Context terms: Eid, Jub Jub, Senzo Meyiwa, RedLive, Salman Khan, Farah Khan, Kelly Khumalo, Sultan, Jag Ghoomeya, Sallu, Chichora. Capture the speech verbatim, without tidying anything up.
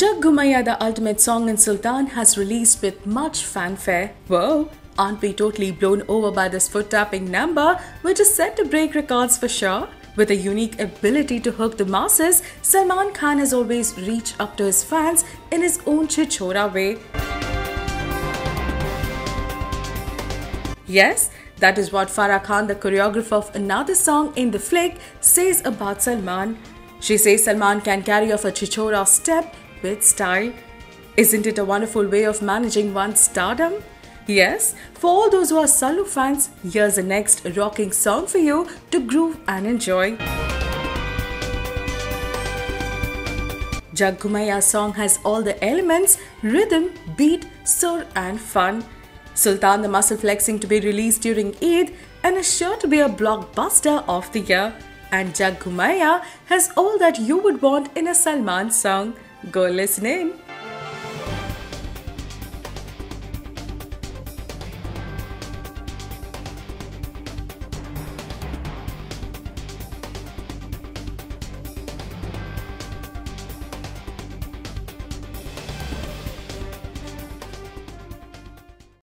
Jag Ghoomeya, the ultimate song in Sultan, has released with much fanfare. Whoa, aren't we totally blown over by this foot-tapping number, which is set to break records for sure? With a unique ability to hook the masses, Salman Khan has always reached up to his fans in his own Chichora way. Yes, that is what Farah Khan, the choreographer of another song in the flick, says about Salman. She says Salman can carry off a Chichora step with style. Isn't it a wonderful way of managing one's stardom? Yes, for all those who are Sallu fans, here's the next rocking song for you to groove and enjoy. Jag Ghoomeya's song has all the elements: rhythm, beat, sur and fun. Sultan, the muscle flexing to be released during Eid and is sure to be a blockbuster of the year. And Jag Ghoomeya has all that you would want in a Salman song. Go listen in.